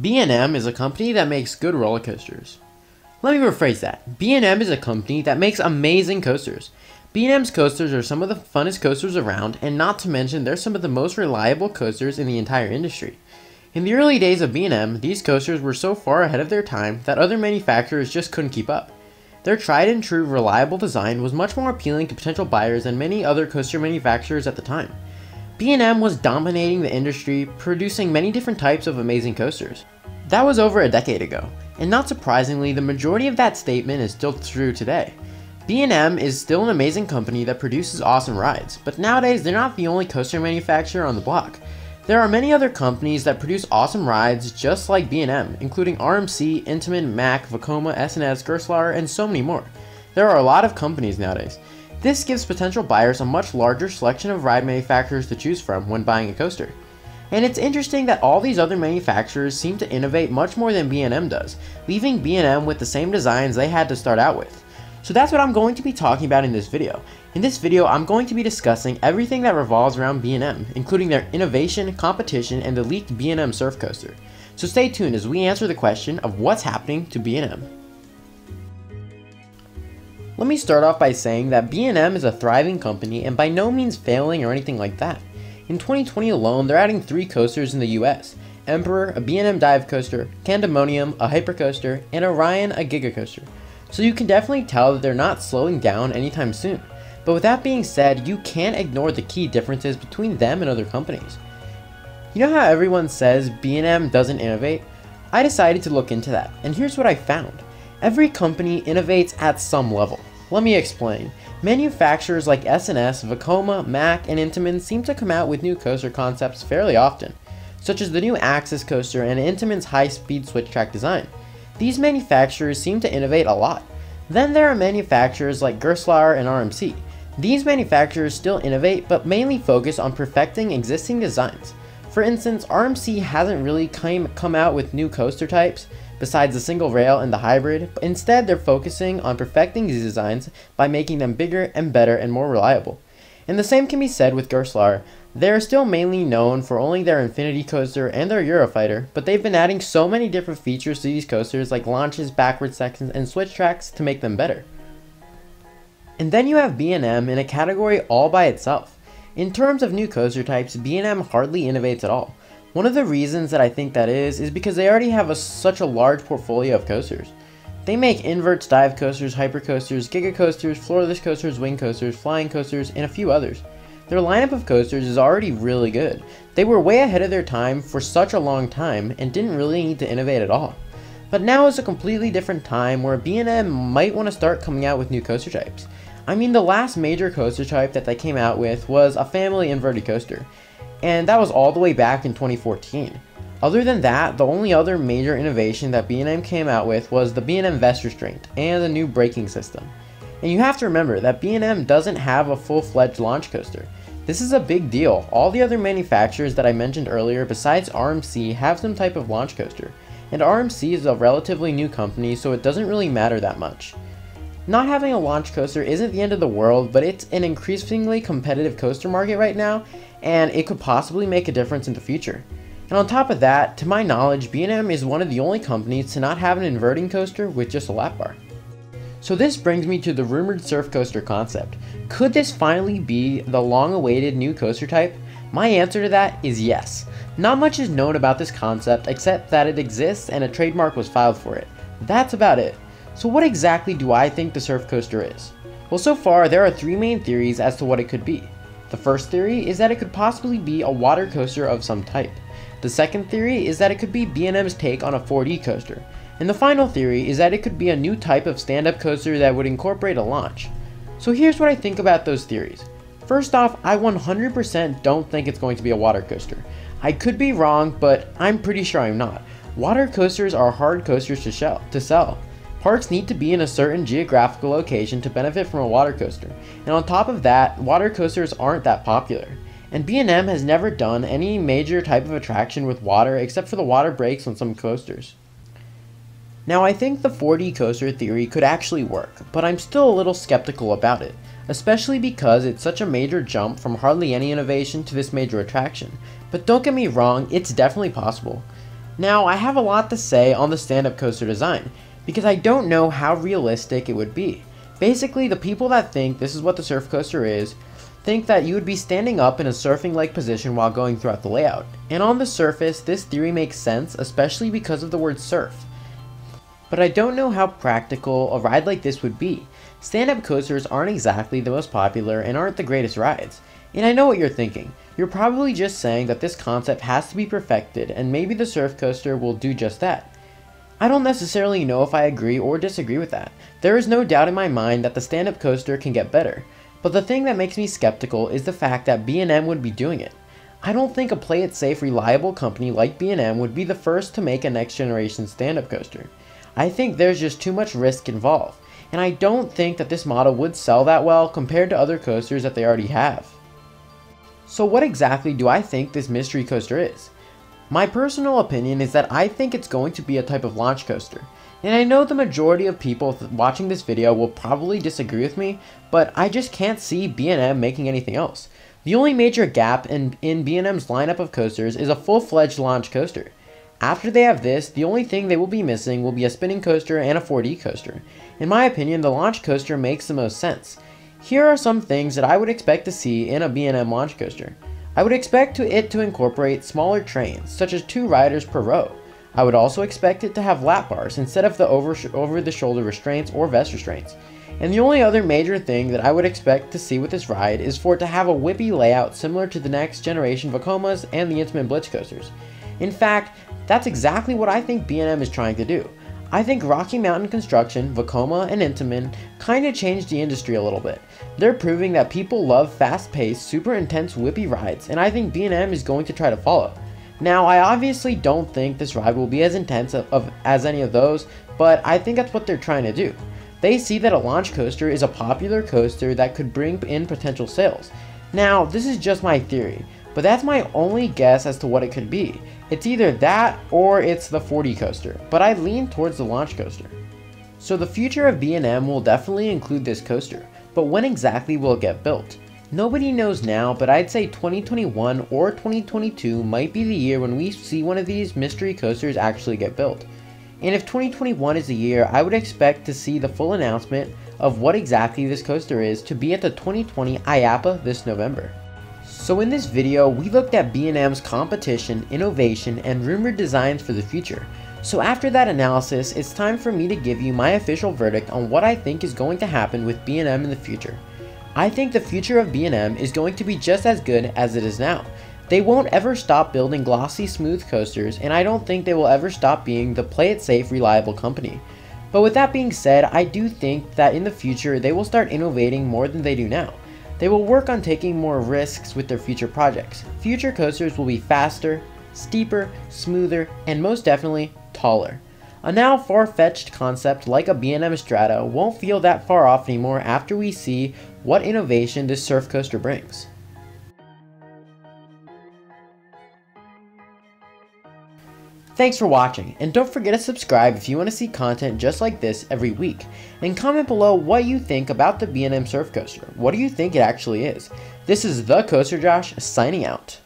B&M is a company that makes good roller coasters. Let me rephrase that. B&M is a company that makes amazing coasters. B&M's coasters are some of the funnest coasters around, and not to mention they're some of the most reliable coasters in the entire industry. In the early days of B&M, these coasters were so far ahead of their time that other manufacturers just couldn't keep up. Their tried and true reliable design was much more appealing to potential buyers than many other coaster manufacturers at the time. B&M was dominating the industry, producing many different types of amazing coasters. That was over a decade ago, and not surprisingly, the majority of that statement is still true today. B&M is still an amazing company that produces awesome rides, but nowadays they're not the only coaster manufacturer on the block. There are many other companies that produce awesome rides just like B&M, including RMC, Intamin, Mack, Vekoma, S&S, Gerstlauer, and so many more. There are a lot of companies nowadays. This gives potential buyers a much larger selection of ride manufacturers to choose from when buying a coaster. And it's interesting that all these other manufacturers seem to innovate much more than B&M does, leaving B&M with the same designs they had to start out with. So that's what I'm going to be talking about in this video. In this video, I'm going to be discussing everything that revolves around B&M, including their innovation, competition, and the leaked B&M Surf Coaster. So stay tuned as we answer the question of what's happening to B&M. Let me start off by saying that B&M is a thriving company and by no means failing or anything like that. In 2020 alone, they're adding 3 coasters in the US: Emperor, a B&M dive coaster, Candemonium, a hypercoaster, and Orion, a gigacoaster. So you can definitely tell that they're not slowing down anytime soon. But with that being said, you can't ignore the key differences between them and other companies. You know how everyone says B&M doesn't innovate? I decided to look into that, and here's what I found. Every company innovates at some level. Let me explain. Manufacturers like S&S, Vekoma, Mack, and Intamin seem to come out with new coaster concepts fairly often, such as the new Axis coaster and Intamin's high-speed switch track design. These manufacturers seem to innovate a lot. Then there are manufacturers like Gerstlauer and RMC. These manufacturers still innovate, but mainly focus on perfecting existing designs. For instance, RMC hasn't really come out with new coaster types, besides the single rail and the hybrid. Instead, they're focusing on perfecting these designs by making them bigger and better and more reliable. And the same can be said with Gerstlauer. They're still mainly known for only their Infinity Coaster and their Eurofighter, but they've been adding so many different features to these coasters like launches, backward sections, and switch tracks to make them better. And then you have B&M in a category all by itself. In terms of new coaster types, B&M hardly innovates at all. One of the reasons that I think that is because they already have such a large portfolio of coasters. They make inverts, dive coasters, hypercoasters, gigacoasters, floorless coasters, wing coasters, flying coasters, and a few others. Their lineup of coasters is already really good. They were way ahead of their time for such a long time and didn't really need to innovate at all. But now is a completely different time where B&M might want to start coming out with new coaster types. I mean, the last major coaster type that they came out with was a family inverted coaster, and that was all the way back in 2014. Other than that, the only other major innovation that B&M came out with was the B&M Vest Restraint and the new braking system. And you have to remember that B&M doesn't have a full-fledged launch coaster. This is a big deal. All the other manufacturers that I mentioned earlier besides RMC have some type of launch coaster, and RMC is a relatively new company, so it doesn't really matter that much. Not having a launch coaster isn't the end of the world, but it's an increasingly competitive coaster market right now, and it could possibly make a difference in the future. And on top of that, to my knowledge, B&M is one of the only companies to not have an inverting coaster with just a lap bar. So this brings me to the rumored surf coaster concept. Could this finally be the long-awaited new coaster type? My answer to that is yes. Not much is known about this concept except that it exists and a trademark was filed for it. That's about it. So what exactly do I think the surf coaster is? Well, so far there are 3 main theories as to what it could be. The first theory is that it could possibly be a water coaster of some type. The second theory is that it could be B&M's take on a 4D coaster. And the final theory is that it could be a new type of stand-up coaster that would incorporate a launch. So here's what I think about those theories. First off, I 100% don't think it's going to be a water coaster. I could be wrong, but I'm pretty sure I'm not. Water coasters are hard coasters to sell. Parks need to be in a certain geographical location to benefit from a water coaster. And on top of that, water coasters aren't that popular. And B&M has never done any major type of attraction with water except for the water breaks on some coasters. Now, I think the 4D coaster theory could actually work, but I'm still a little skeptical about it, especially because it's such a major jump from hardly any innovation to this major attraction. But don't get me wrong, it's definitely possible. Now, I have a lot to say on the stand-up coaster design, because I don't know how realistic it would be. Basically, the people that think this is what the surf coaster is, think that you would be standing up in a surfing-like position while going throughout the layout. And on the surface, this theory makes sense, especially because of the word surf. But I don't know how practical a ride like this would be. Stand-up coasters aren't exactly the most popular and aren't the greatest rides. And I know what you're thinking. You're probably just saying that this concept has to be perfected, and maybe the surf coaster will do just that. I don't necessarily know if I agree or disagree with that. There is no doubt in my mind that the stand-up coaster can get better. But the thing that makes me skeptical is the fact that B&M would be doing it. I don't think a play-it-safe, reliable company like B&M would be the first to make a next-generation stand-up coaster. I think there's just too much risk involved, and I don't think that this model would sell that well compared to other coasters that they already have. So what exactly do I think this mystery coaster is? My personal opinion is that I think it's going to be a type of launch coaster. And I know the majority of people watching this video will probably disagree with me, but I just can't see B&M making anything else. The only major gap in B&M's lineup of coasters is a full-fledged launch coaster. After they have this, the only thing they will be missing will be a spinning coaster and a 4D coaster. In my opinion, the launch coaster makes the most sense. Here are some things that I would expect to see in a B&M launch coaster. I would expect it to incorporate smaller trains, such as 2 riders per row. I would also expect it to have lap bars instead of the over-the-shoulder restraints or vest restraints. And the only other major thing that I would expect to see with this ride is for it to have a whippy layout similar to the next generation Vekomas and the Intamin Blitz coasters. In fact, that's exactly what I think B&M is trying to do. I think Rocky Mountain Construction, Vekoma, and Intamin kinda changed the industry a little bit. They're proving that people love fast-paced, super intense whippy rides, and I think B&M is going to try to follow. Now, I obviously don't think this ride will be as intense as any of those, but I think that's what they're trying to do. They see that a launch coaster is a popular coaster that could bring in potential sales. Now, this is just my theory, but that's my only guess as to what it could be. It's either that or it's the 4D coaster, but I lean towards the launch coaster. So the future of B&M will definitely include this coaster, but when exactly will it get built? Nobody knows now, but I'd say 2021 or 2022 might be the year when we see one of these mystery coasters actually get built. And if 2021 is the year, I would expect to see the full announcement of what exactly this coaster is to be at the 2020 IAPA this November. So in this video, we looked at B&M's competition, innovation, and rumored designs for the future. So after that analysis, it's time for me to give you my official verdict on what I think is going to happen with B&M in the future. I think the future of B&M is going to be just as good as it is now. They won't ever stop building glossy, smooth coasters, and I don't think they will ever stop being the play-it-safe, reliable company. But with that being said, I do think that in the future, they will start innovating more than they do now. They will work on taking more risks with their future projects. Future coasters will be faster, steeper, smoother, and most definitely taller. A now far-fetched concept like a B&M Strata won't feel that far off anymore after we see what innovation this surf coaster brings. Thanks for watching, and don't forget to subscribe if you want to see content just like this every week. And comment below what you think about the B&M Surf Coaster. What do you think it actually is? This is The Coaster Josh, signing out.